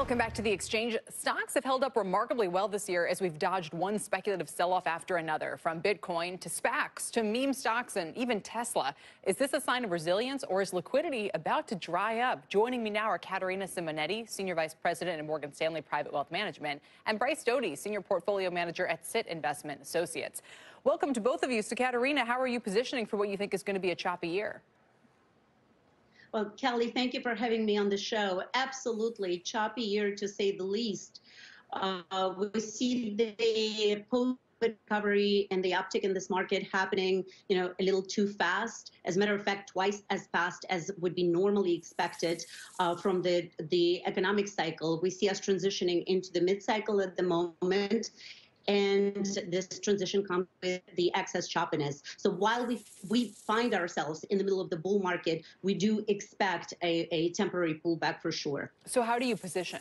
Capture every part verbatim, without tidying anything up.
Welcome back to The Exchange. Stocks have held up remarkably well this year as we've dodged one speculative sell-off after another, from Bitcoin to SPACs to meme stocks and even Tesla. Is this a sign of resilience, or is liquidity about to dry up? Joining me now are Katerina Simonetti, Senior Vice President at Morgan Stanley Private Wealth Management, and Bryce Doty, Senior Portfolio Manager at S I T Investment Associates. Welcome to both of you. So, Katerina, how are you positioning for what you think is going to be a choppy year? Well, Kelly, thank you for having me on the show. Absolutely choppy year, to say the least. Uh, we see the post-COVID recovery and the uptick in this market happening, you know, a little too fast. As a matter of fact, twice as fast as would be normally expected uh, from the the economic cycle. We see us transitioning into the mid-cycle at the moment. And this transition comes with the excess choppiness. So while we we find ourselves in the middle of the bull market, we do expect a, a temporary pullback for sure. So how do you position?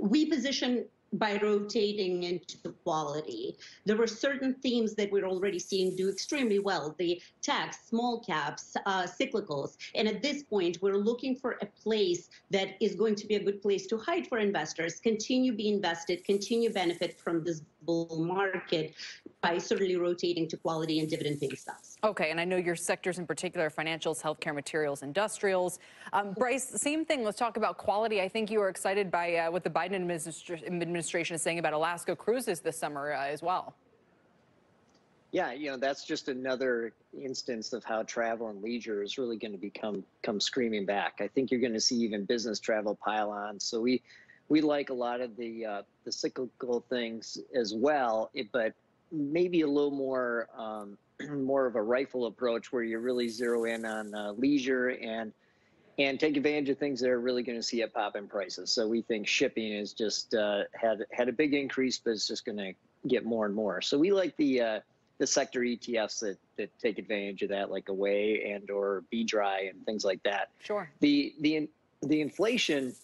We position by rotating into quality. There were certain themes that we're already seeing do extremely well: the tech, small caps, uh, cyclicals. And at this point, we're looking for a place that is going to be a good place to hide for investors, continue be invested, continue benefit from this bull market by certainly rotating to quality and dividend-paying stocks. Okay, and I know your sectors in particular: financials, healthcare, materials, industrials. Um, Bryce, same thing. Let's talk about quality. I think you were excited by uh, what the Biden administration administration is saying about Alaska cruises this summer uh, as well. Yeah, you know, that's just another instance of how travel and leisure is really going to become come screaming back. I think you're going to see even business travel pile on. So we we like a lot of the uh, the cyclical things as well, it, but maybe a little more um, more of a rifle approach where you really zero in on uh, leisure and. And take advantage of things that are really going to see a pop in prices. So we think shipping is just uh, had had a big increase, but it's just going to get more and more. So we like the uh, the sector E T Fs that that take advantage of that, like Away and or B D R Y and things like that. Sure. The the the inflation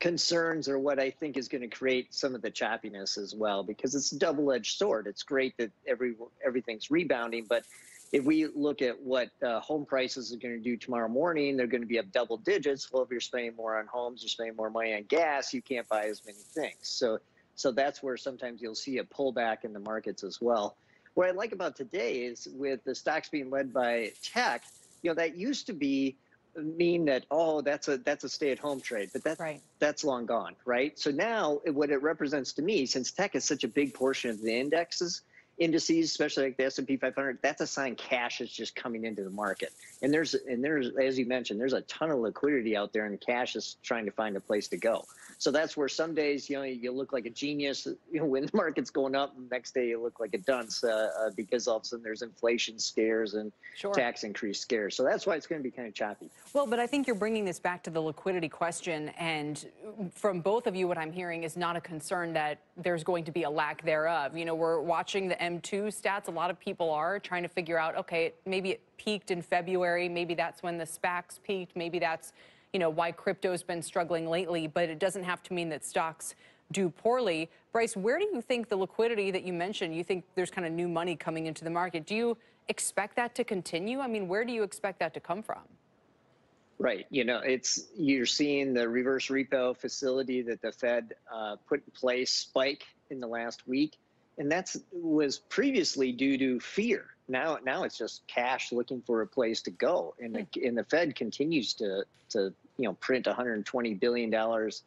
concerns are what I think is going to create some of the choppiness as well, because it's a double-edged sword. It's great that every everything's rebounding, but if we look at what uh, home prices are going to do tomorrow morning, they're going to be up double digits. Well, if you're spending more on homes, you're spending more money on gas, you can't buy as many things. So so that's where sometimes you'll see a pullback in the markets as well. What I like about today is with the stocks being led by tech, you know, that used to be mean that, oh, that's a that's a stay-at-home trade, but that's, right. that's long gone, right? So now what it represents to me, since tech is such a big portion of the indexes, indices, especially like the S and P five hundred, that's a sign cash is just coming into the market. And there's, and there's, as you mentioned, there's a ton of liquidity out there, and cash is trying to find a place to go. So that's where some days, you know, you look like a genius, you know, when the market's going up, and the next day you look like a dunce uh, uh, because all of a sudden there's inflation scares and sure. tax increase scares. So that's why it's going to be kind of choppy. Well, but I think you're bringing this back to the liquidity question, and from both of you, what I'm hearing is not a concern that there's going to be a lack thereof. You know, we're watching the M two stats. A lot of people are trying to figure out, okay, maybe it peaked in February, maybe that's when the SPACs peaked, maybe that's, you know, why crypto's been struggling lately, but it doesn't have to mean that stocks do poorly. Bryce, where do you think the liquidity that you mentioned, you think there's kind of new money coming into the market, do you expect that to continue? I mean, where do you expect that to come from? Right. You know, it's you're seeing the reverse repo facility that the Fed uh, put in place spike in the last week. And that's was previously due to fear. Now, now it's just cash looking for a place to go. And the, and the Fed continues to, to, you know, print one hundred twenty billion dollars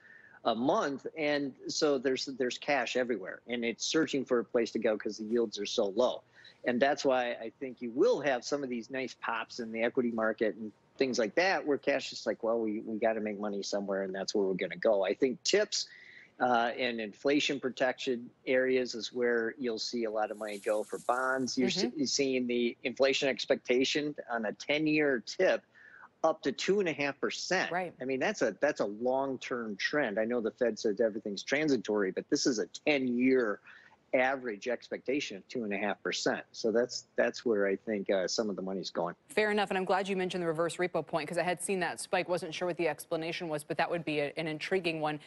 a month. And so there's there's cash everywhere, and it's searching for a place to go because the yields are so low. And that's why I think you will have some of these nice pops in the equity market and things like that, where cash is like, well, we, we got to make money somewhere, and that's where we're going to go. I think tips Uh, and inflation protection areas is where you'll see a lot of money go for bonds. You're, mm-hmm. you're seeing the inflation expectation on a ten-year tip up to two and a half percent. Right. I mean, that's a that's a long-term trend. I know the Fed says everything's transitory, but this is a ten-year average expectation of two and a half percent. So that's that's where I think uh, some of the money's going. Fair enough. And I'm glad you mentioned the reverse repo point, because I had seen that spike. Wasn't sure what the explanation was, but that would be a, an intriguing one.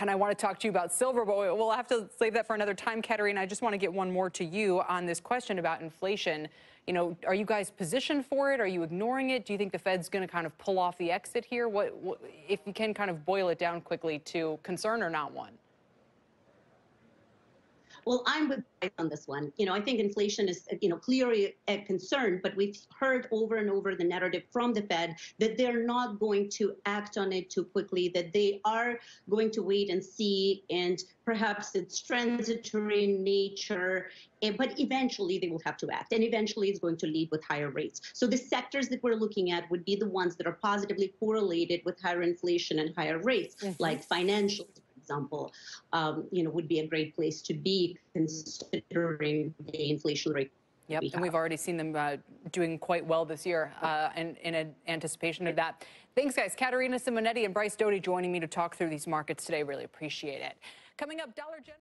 And I want to talk to you about silver, but we'll have to save that for another time. Katerina, I just want to get one more to you on this question about inflation. you know, are you guys positioned for it? Are you ignoring it? Do you think the Fed's going to kind of pull off the exit here? What, what, if you can kind of boil it down quickly to concern or not one? Well, I'm with Bryce on this one. You know, I think inflation is, you know, clearly a concern, but we've heard over and over the narrative from the Fed that they're not going to act on it too quickly, that they are going to wait and see, and perhaps it's transitory in nature, but eventually they will have to act, and eventually it's going to lead with higher rates. So the sectors that we're looking at would be the ones that are positively correlated with higher inflation and higher rates, mm-hmm. like financials. Example, um, you know, would be a great place to be considering the inflation rate. Yep, we and have. We've already seen them uh, doing quite well this year, uh, and in anticipation of that. Thanks, guys. Katerina Simonetti and Bryce Doty joining me to talk through these markets today. Really appreciate it. Coming up, Dollar General.